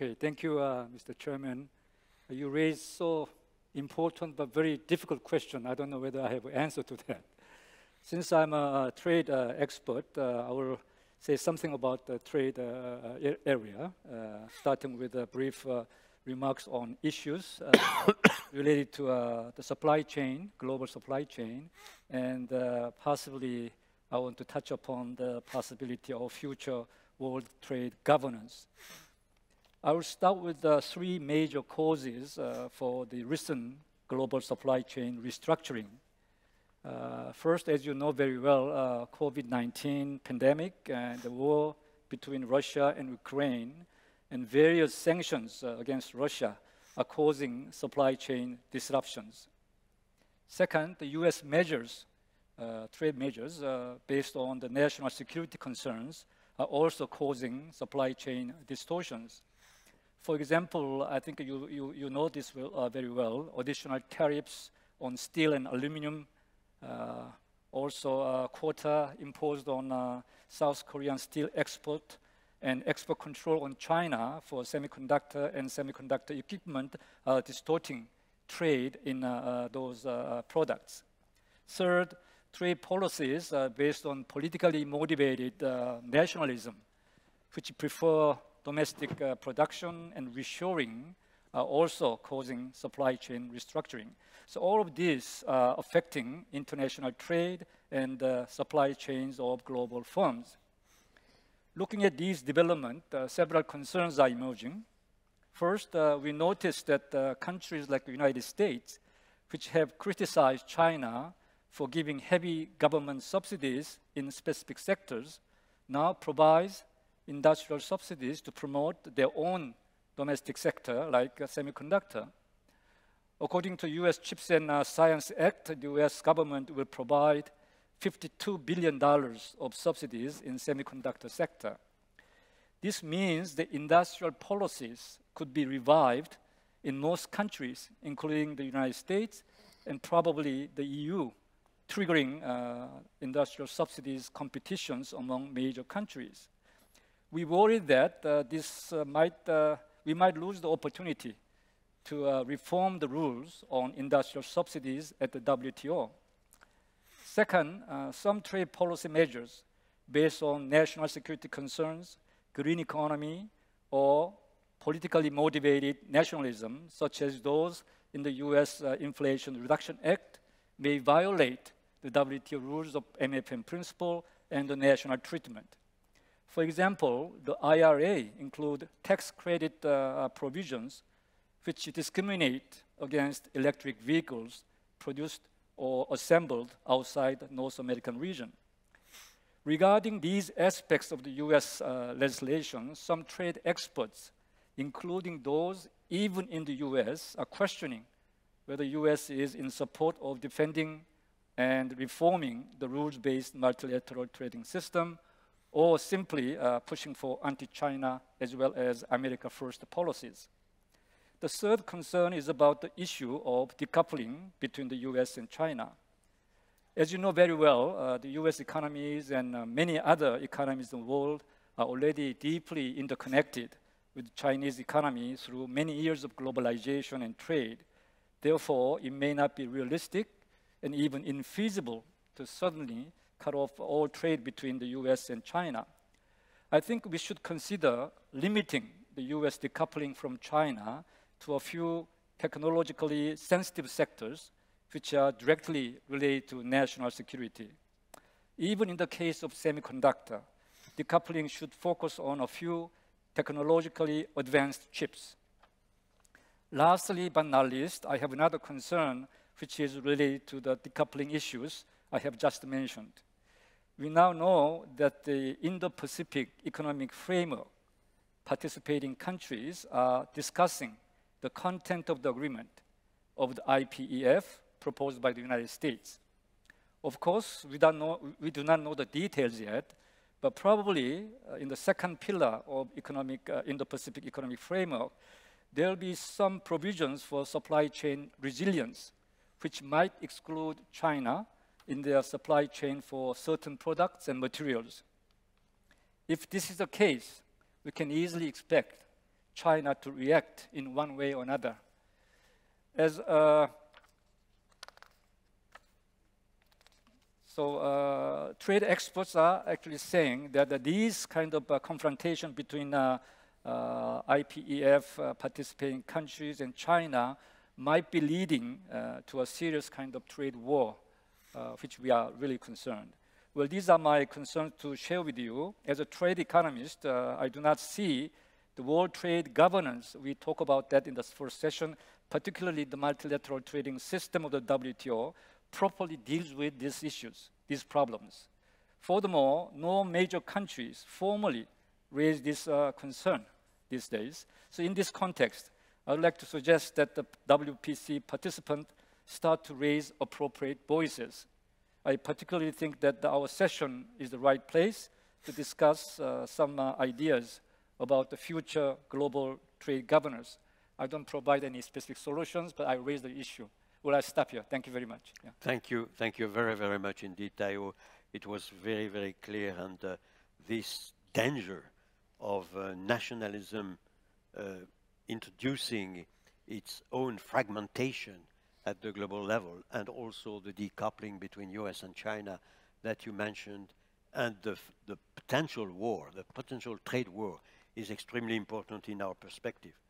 Okay, thank you, Mr. Chairman. You raised so important but very difficult question. I don't know whether I have an answer to that. Since I'm a trade expert, I will say something about the trade area, starting with a brief remarks on issues related to the supply chain, global supply chain, and possibly I want to touch upon the possibility of future world trade governance. I will start with the three major causes for the recent global supply chain restructuring. First, as you know very well, COVID-19 pandemic and the war between Russia and Ukraine and various sanctions against Russia are causing supply chain disruptions. Second, the US measures, trade measures based on the national security concerns are also causing supply chain distortions. For example, I think you know this very well, additional tariffs on steel and aluminum, also a quota imposed on South Korean steel export, and export control on China for semiconductor and semiconductor equipment are distorting trade in those products. Third, trade policies based on politically motivated nationalism, which prefer domestic production and reshoring, are also causing supply chain restructuring. So all of these are affecting international trade and supply chains of global firms. Looking at these developments, several concerns are emerging. First, we noticed that countries like the United States, which have criticized China for giving heavy government subsidies in specific sectors, now provides industrial subsidies to promote their own domestic sector, like semiconductor. According to US Chips and Science Act, the US government will provide $52 billion of subsidies in semiconductor sector. This means the industrial policies could be revived in most countries, including the United States and probably the EU, triggering industrial subsidies competitions among major countries. We worry that we might lose the opportunity to reform the rules on industrial subsidies at the WTO. Second, some trade policy measures based on national security concerns, green economy, or politically motivated nationalism, such as those in the US Inflation Reduction Act, may violate the WTO rules of MFN principle and the national treatment. For example, the IRA include tax credit provisions which discriminate against electric vehicles produced or assembled outside the North American region. Regarding these aspects of the US legislation, some trade experts, including those even in the US, are questioning whether the US is in support of defending and reforming the rules-based multilateral trading system, or simply pushing for anti-China as well as America First policies. The third concern is about the issue of decoupling between the US and China. As you know very well, the US economies and many other economies in the world are already deeply interconnected with the Chinese economy through many years of globalization and trade. Therefore, it may not be realistic and even infeasible to suddenly cut off all trade between the US and China. I think we should consider limiting the US decoupling from China to a few technologically sensitive sectors which are directly related to national security. Even in the case of semiconductor, decoupling should focus on a few technologically advanced chips. Lastly, but not least, I have another concern which is related to the decoupling issues I have just mentioned. We now know that the Indo-Pacific Economic Framework participating countries are discussing the content of the agreement of the IPEF proposed by the United States. Of course, we do not know the details yet, but probably in the second pillar of Indo-Pacific Economic Framework, there will be some provisions for supply chain resilience, which might exclude China in their supply chain for certain products and materials. If this is the case, we can easily expect China to react in one way or another. So trade experts are actually saying that these kind of confrontation between IPEF participating countries and China might be leading to a serious kind of trade war, which we are really concerned. Well, these are my concerns to share with you. As a trade economist, I do not see the world trade governance. We talk about that in the first session, particularly the multilateral trading system of the WTO, properly deals with these issues, these problems. Furthermore, no major countries formally raise this concern these days. So in this context, I would like to suggest that the WPC participants start to raise appropriate voices. I particularly think that our session is the right place to discuss some ideas about the future global trade governance. I don't provide any specific solutions, but I raise the issue. Well, I stop here. Thank you very much. Yeah. Thank you very, very much indeed, Taeho. It was very, very clear, and this danger of nationalism introducing its own fragmentation at the global level, and also the decoupling between US and China that you mentioned, and the potential trade war is extremely important in our perspective.